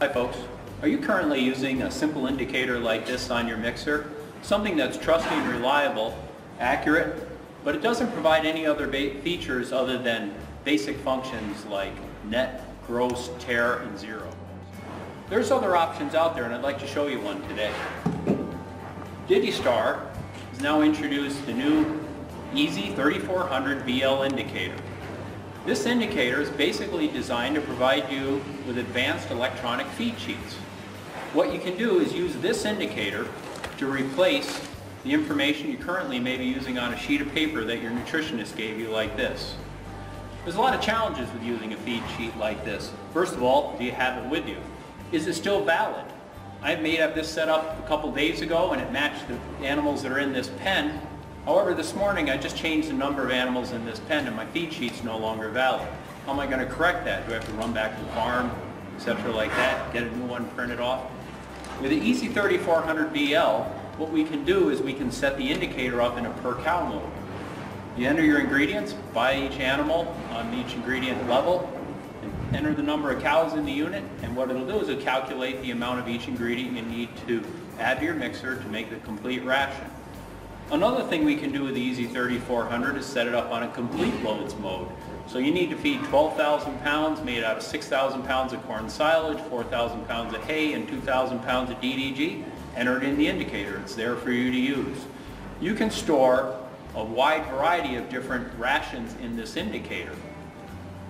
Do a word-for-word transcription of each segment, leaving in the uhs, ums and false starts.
Hi folks, are you currently using a simple indicator like this on your mixer? Something that's trusty and reliable, accurate, but it doesn't provide any other features other than basic functions like net, gross, tear, and zero. There's other options out there and I'd like to show you one today. Digi-Star has now introduced the new E Z thirty-four hundred V L indicator. This indicator is basically designed to provide you with advanced electronic feed sheets. What you can do is use this indicator to replace the information you currently may be using on a sheet of paper that your nutritionist gave you like this. There's a lot of challenges with using a feed sheet like this. First of all, do you have it with you? Is it still valid? I made up this setup a couple days ago and it matched the animals that are in this pen. However, this morning I just changed the number of animals in this pen and my feed sheet's no longer valid. How am I going to correct that? Do I have to run back to the farm, et cetera like that, get a new one printed off? With the E Z thirty-four hundred V L, what we can do is we can set the indicator up in a per cow mode. You enter your ingredients by each animal on each ingredient level, and enter the number of cows in the unit, and what it'll do is it'll calculate the amount of each ingredient you need to add to your mixer to make the complete ration. Another thing we can do with the E Z thirty-four hundred is set it up on a complete loads mode. So you need to feed twelve thousand pounds made out of six thousand pounds of corn silage, four thousand pounds of hay, and two thousand pounds of D D G. Enter it in the indicator. It's there for you to use. You can store a wide variety of different rations in this indicator.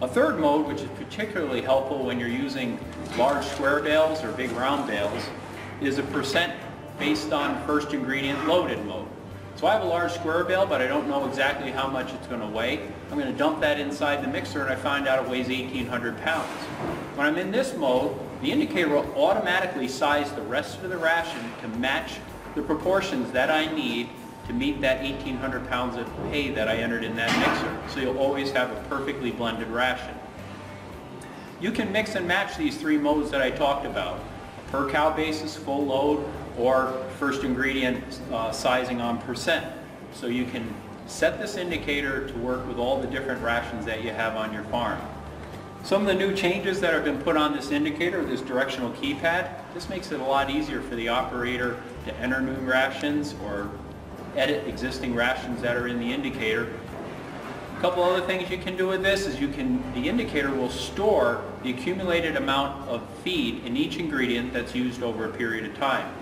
A third mode, which is particularly helpful when you're using large square bales or big round bales, is a percent based on first ingredient loaded mode. So I have a large square bale, but I don't know exactly how much it's going to weigh. I'm going to dump that inside the mixer and I find out it weighs eighteen hundred pounds. When I'm in this mode, the indicator will automatically size the rest of the ration to match the proportions that I need to meet that eighteen hundred pounds of hay that I entered in that mixer. So you'll always have a perfectly blended ration. You can mix and match these three modes that I talked about. Per cow basis, full load, or first ingredient uh, sizing on percent. So you can set this indicator to work with all the different rations that you have on your farm. Some of the new changes that have been put on this indicator, this directional keypad, this makes it a lot easier for the operator to enter new rations or edit existing rations that are in the indicator. A couple other things you can do with this is you can, the indicator will store the accumulated amount of feed in each ingredient that's used over a period of time.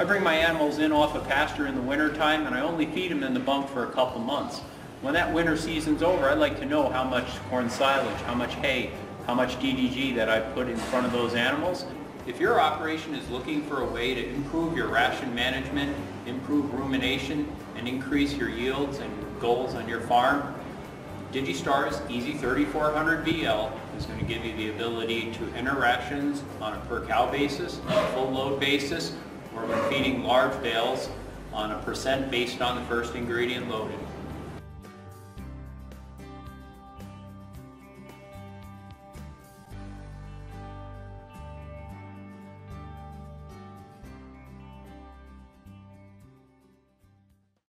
I bring my animals in off of pasture in the winter time and I only feed them in the bump for a couple months. When that winter season's over, I'd like to know how much corn silage, how much hay, how much D D G that I put in front of those animals. If your operation is looking for a way to improve your ration management, improve rumination, and increase your yields and goals on your farm, Digi-Star's E Z thirty-four hundred V L is going to give you the ability to enter rations on a per cow basis, on a full load basis, or when feeding large bales on a percent based on the first ingredient loaded.